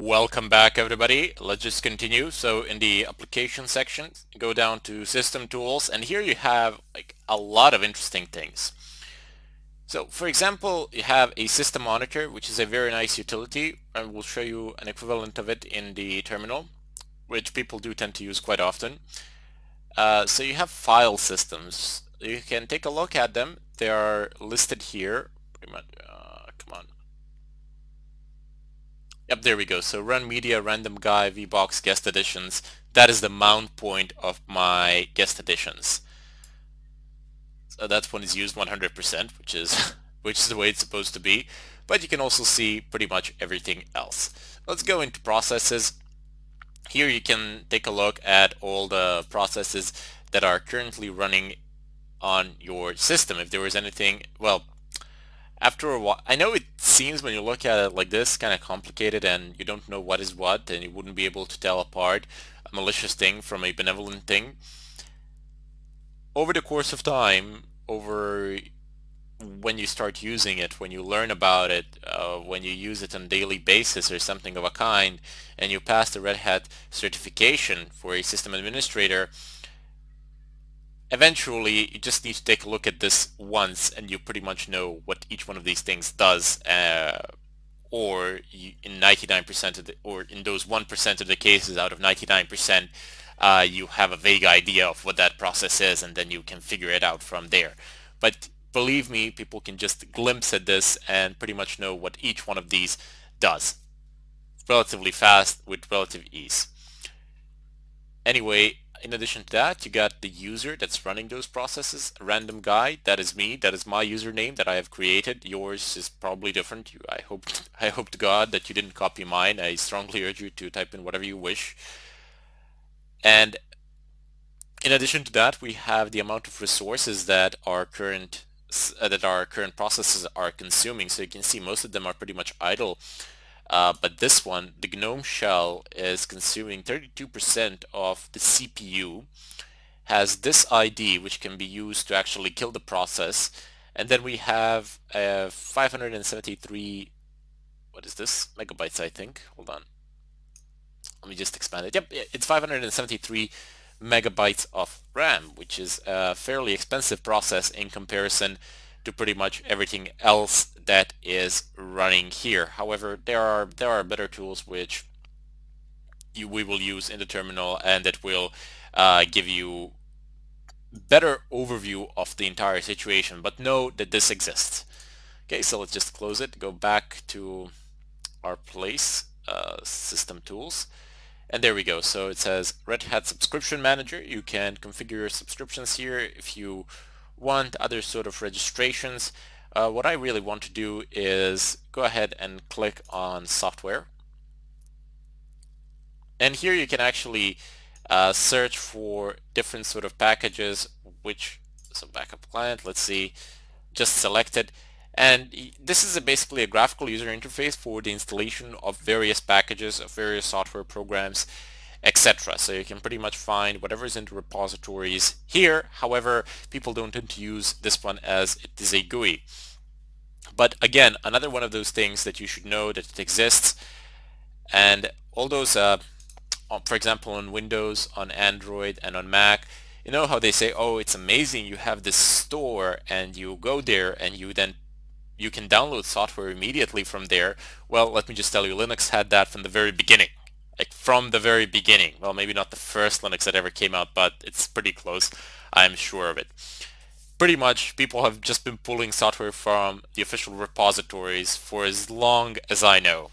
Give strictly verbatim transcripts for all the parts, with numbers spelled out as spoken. Welcome back, everybody. Let's just continue. So in the application section, go down to system tools, and here you have like a lot of interesting things. So for example, you have a system monitor, which is a very nice utility, and we'll show you an equivalent of it in the terminal, which people do tend to use quite often. Uh, so you have file systems. You can take a look at them. They are listed here. Pretty much, uh, come on. Yep, there we go. So Run Media, Random Guy, VBox, Guest Editions. That is the mount point of my Guest Editions. So that one is used one hundred percent, which is which is the way it's supposed to be. But you can also see pretty much everything else. Let's go into processes. Here you can take a look at all the processes that are currently running on your system. If there was anything, well, after a while, I know it seems when you look at it like this kind of complicated and you don't know what is what, and you wouldn't be able to tell apart a malicious thing from a benevolent thing. Over the course of time, over when you start using it, when you learn about it, uh, when you use it on a daily basis or something of a kind, and you pass the Red Hat certification for a system administrator, eventually, you just need to take a look at this once and you pretty much know what each one of these things does, uh, or you, in ninety-nine percent of the, or in those one percent of the cases out of ninety-nine percent, uh, you have a vague idea of what that process is, and then you can figure it out from there. But believe me, people can just glimpse at this and pretty much know what each one of these does relatively fast with relative ease. Anyway, in addition to that, you got the user that's running those processes. Random Guy, that is me, that is my username that I have created. Yours is probably different. You, I hope I hope to God that you didn't copy mine. I strongly urge you to type in whatever you wish. And in addition to that, we have the amount of resources that our current uh, that our current processes are consuming. So you can see most of them are pretty much idle. Uh, but this one, the GNOME shell, is consuming thirty-two percent of the C P U, has this I D which can be used to actually kill the process, and then we have uh, five hundred seventy-three, what is this, megabytes I think, hold on, let me just expand it, yep, it's five hundred seventy-three megabytes of RAM, which is a fairly expensive process in comparison to pretty much everything else that is running here. However, there are there are better tools which you, we will use in the terminal, and that will uh, give you better overview of the entire situation. But know that this exists. Okay, so let's just close it. Go back to our place, uh, system tools, and there we go. So it says Red Hat Subscription Manager. You can configure your subscriptions here if you want, other sort of registrations. Uh, what I really want to do is go ahead and click on software, and here you can actually uh, search for different sort of packages, which is a backup client, let's see, just select it, and this is a basically a graphical user interface for the installation of various packages, of various software programs, et cetera. So you can pretty much find whatever is in the repositories here. However, people don't tend to use this one as it is a G U I. But again, another one of those things that you should know that it exists. And all those, uh, for example, on Windows, on Android, and on Mac, you know how they say, oh, it's amazing, you have this store, and you go there, and you then you can download software immediately from there. Well, let me just tell you, Linux had that from the very beginning. Like from the very beginning. Well, maybe not the first Linux that ever came out, but it's pretty close, I'm sure of it. Pretty much people have just been pulling software from the official repositories for as long as I know.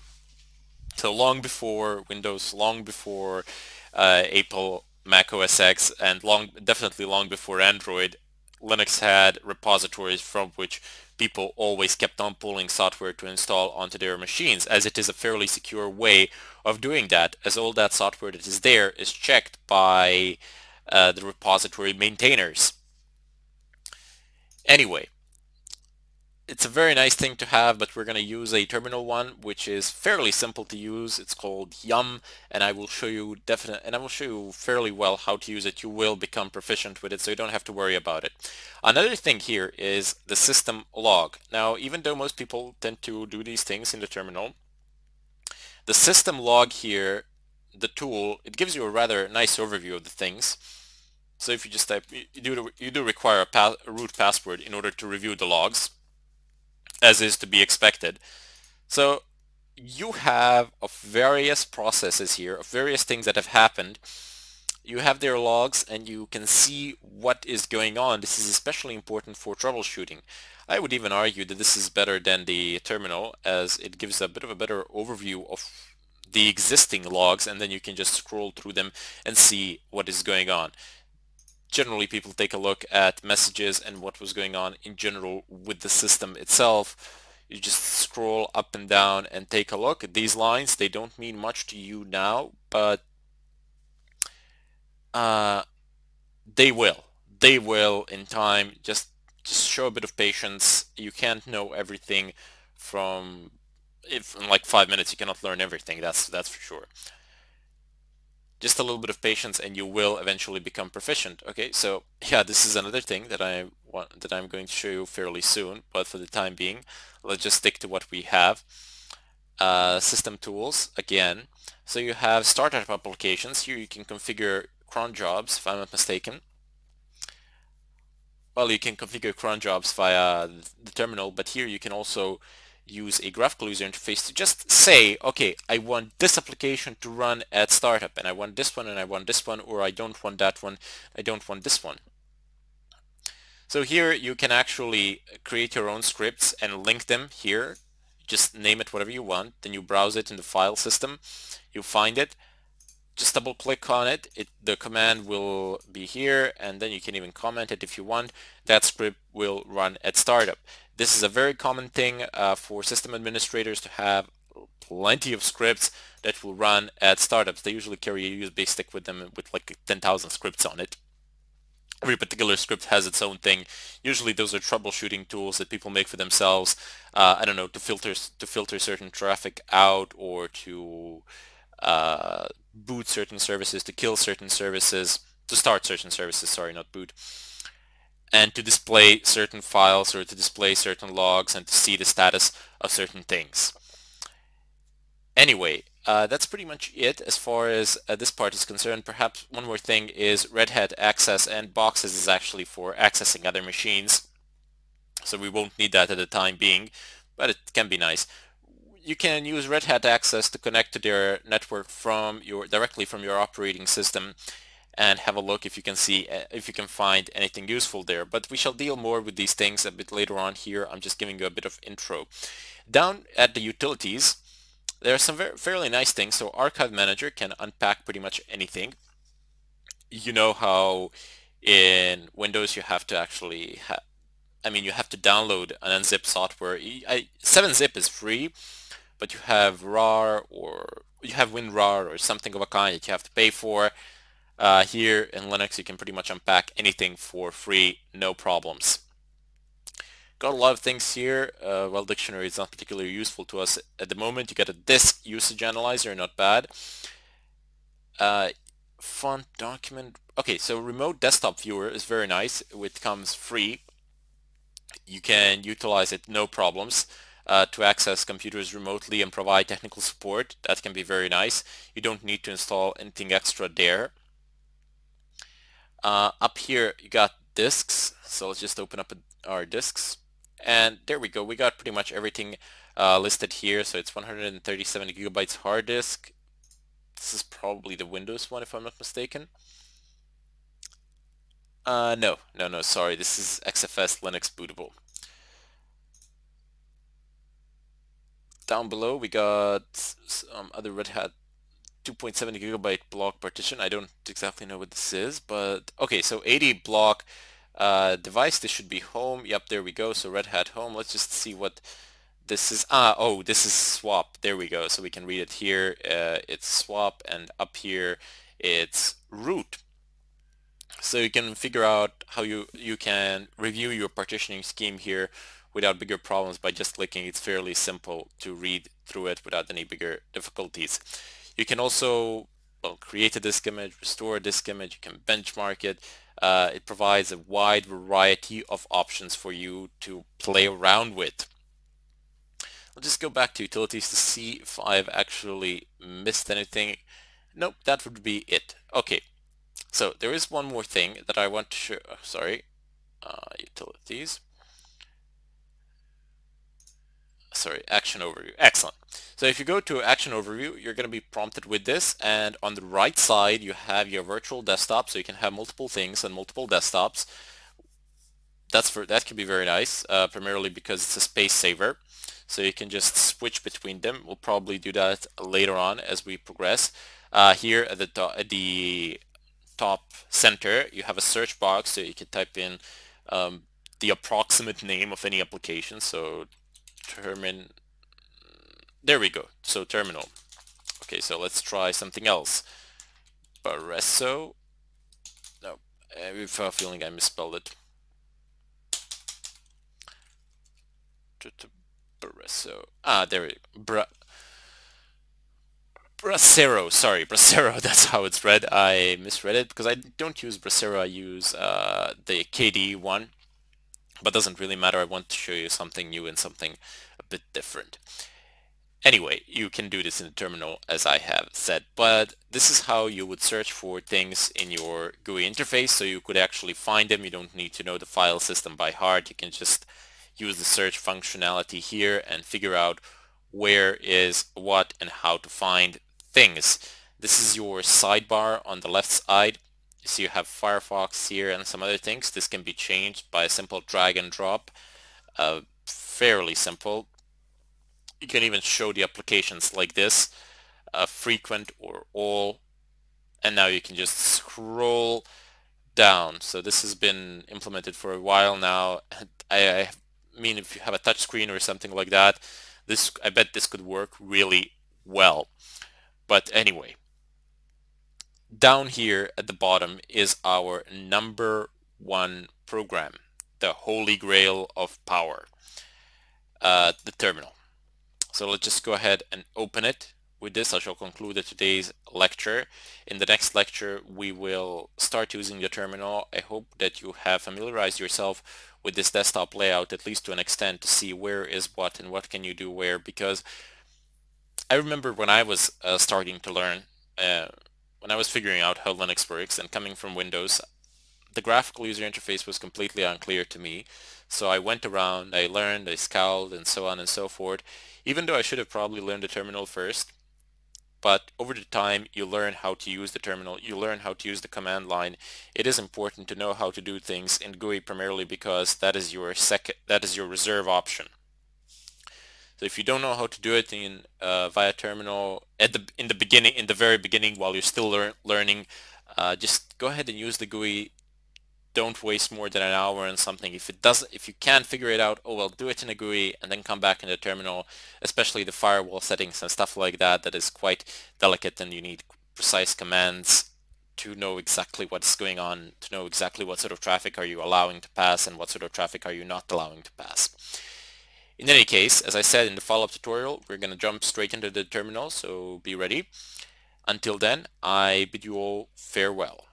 So long before Windows, long before uh, Apple, Mac O S X, and long, definitely long before Android, Linux had repositories from which people always kept on pulling software to install onto their machines, as it is a fairly secure way of doing that, as all that software that is there is checked by uh, the repository maintainers. Anyway, it's a very nice thing to have, but we're going to use a terminal one which is fairly simple to use. It's called Yum, and I will show you definite, and I will show you fairly well how to use it. You will become proficient with it, so you don't have to worry about it. Another thing here is the system log. Now, even though most people tend to do these things in the terminal, The system log here, the tool, it gives you a rather nice overview of the things. So if you just type, you do, you do require a, pa a root password in order to review the logs, as is to be expected. So you have of various processes here, of various things that have happened. You have their logs and you can see what is going on. This is especially important for troubleshooting. I would even argue that this is better than the terminal, as it gives a bit of a better overview of the existing logs, and then you can just scroll through them and see what is going on. Generally, people take a look at messages and what was going on in general with the system itself. You just scroll up and down and take a look at these lines. They don't mean much to you now, but uh, they will. They will in time. Just, just show a bit of patience. You can't know everything from, if in like five minutes you cannot learn everything. That's, that's for sure. Just a little bit of patience and you will eventually become proficient. Okay, so yeah, this is another thing that I want, that I'm going to show you fairly soon, but for the time being, let's just stick to what we have. Uh, system tools, again. So you have startup applications. Here you can configure cron jobs, if I'm not mistaken. Well, you can configure cron jobs via the terminal, but here you can also use a graphical user interface to just say, okay, I want this application to run at startup, and I want this one, and I want this one, or I don't want that one, I don't want this one. So here you can actually create your own scripts and link them here. Just name it whatever you want, then you browse it in the file system, you find it, just double click on it, it the command will be here, and then you can even comment it if you want. That script will run at startup. This is a very common thing uh, for system administrators to have plenty of scripts that will run at startups. They usually carry a U S B stick with them with like ten thousand scripts on it. Every particular script has its own thing. Usually those are troubleshooting tools that people make for themselves. Uh, I don't know, to filter, to filter certain traffic out, or to uh, boot certain services, to kill certain services, to start certain services, sorry, not boot. And to display certain files, or to display certain logs, and to see the status of certain things. Anyway, uh, that's pretty much it as far as uh, this part is concerned. Perhaps one more thing is Red Hat Access, and Boxes is actually for accessing other machines, so we won't need that at the time being, but it can be nice. You can use Red Hat Access to connect to their network from your directly from your operating system, and have a look if you can see if you can find anything useful there. But we shall deal more with these things a bit later on. Here I'm just giving you a bit of intro. Down at the utilities, there are some very, fairly nice things. So Archive Manager can unpack pretty much anything. You know how in Windows you have to actually ha I mean you have to download an unzip software. seven zip is free, but you have RAR, or you have WinRAR or something of a kind that you have to pay for. Uh, here in Linux you can pretty much unpack anything for free, no problems. Got a lot of things here. Uh, well, dictionary is not particularly useful to us at the moment. You get a disk usage analyzer, not bad. Uh, font document, okay, so remote desktop viewer is very nice. It comes free. You can utilize it, no problems. Uh, to access computers remotely and provide technical support, that can be very nice. You don't need to install anything extra there. Uh, up here you got disks, so let's just open up our disks, and there we go. We got pretty much everything uh, listed here. So it's one hundred thirty-seven gigabytes hard disk. This is probably the Windows one, if I'm not mistaken. Uh, no, no, no, sorry. This is X F S Linux bootable. Down below we got some other Red Hat two point seven gigabyte block partition. I don't exactly know what this is, but okay, so eighty block uh, device. This should be home. Yep, there we go. So Red Hat home. Let's just see what this is. Ah, oh, this is swap. There we go. So we can read it here. Uh, it's swap, and up here it's root. So you can figure out how you, you can review your partitioning scheme here without bigger problems by just clicking. It's fairly simple to read through it without any bigger difficulties. You can also, well, create a disk image, restore a disk image, you can benchmark it. Uh, it provides a wide variety of options for you to play around with. We'll just go back to utilities to see if I've actually missed anything. Nope, that would be it. Okay, so there is one more thing that I want to show. Oh, sorry, uh, utilities. Sorry, action overview. Excellent. So if you go to action overview, you're going to be prompted with this, and on the right side you have your virtual desktop, so you can have multiple things and multiple desktops. That's for that can be very nice, uh, primarily because it's a space saver, so you can just switch between them. We'll probably do that later on as we progress. Uh, here at the to at the top center, you have a search box, so you can type in um, the approximate name of any application. So Termin, there we go, so terminal. Okay, so let's try something else. Brasero, no, I have a feeling I misspelled it. Brasero, ah, there we go. Bra Brasero, sorry, Brasero, that's how it's read. I misread it because I don't use Brasero, I use uh, the K D E one. But doesn't really matter, I want to show you something new and something a bit different. Anyway, you can do this in the terminal as I have said, but this is how you would search for things in your G U I interface, so you could actually find them. You don't need to know the file system by heart. You can just use the search functionality here and figure out where is what and how to find things. This is your sidebar on the left side. So you have Firefox here and some other things. This can be changed by a simple drag and drop, uh, fairly simple. You can even show the applications like this, uh, frequent or all, and now you can just scroll down. So this has been implemented for a while now. I, I mean, if you have a touch screen or something like that, this I bet this could work really well. But anyway, down here at the bottom is our number one program, the holy grail of power, uh, the terminal. So let's just go ahead and open it. With this, I shall conclude today's lecture. In the next lecture, we will start using the terminal. I hope that you have familiarized yourself with this desktop layout, at least to an extent, to see where is what and what can you do where, because I remember when I was uh, starting to learn, uh, when I was figuring out how Linux works and coming from Windows, the graphical user interface was completely unclear to me. So I went around, I learned, I scowled, and so on and so forth, even though I should have probably learned the terminal first. But over the time, you learn how to use the terminal, you learn how to use the command line. It is important to know how to do things in G U I primarily because that is your second, that is your reserve option. So if you don't know how to do it in uh, via terminal at the in the beginning, in the very beginning, while you're still lear learning, uh, just go ahead and use the G U I. Don't waste more than an hour on something. If it doesn't, if you can't figure it out, oh well, do it in a G U I and then come back in the terminal. Especially the firewall settings and stuff like that. That is quite delicate, and you need precise commands to know exactly what's going on, to know exactly what sort of traffic are you allowing to pass and what sort of traffic are you not allowing to pass. In any case, as I said in the follow-up tutorial, we're going to jump straight into the terminal, so be ready. Until then, I bid you all farewell.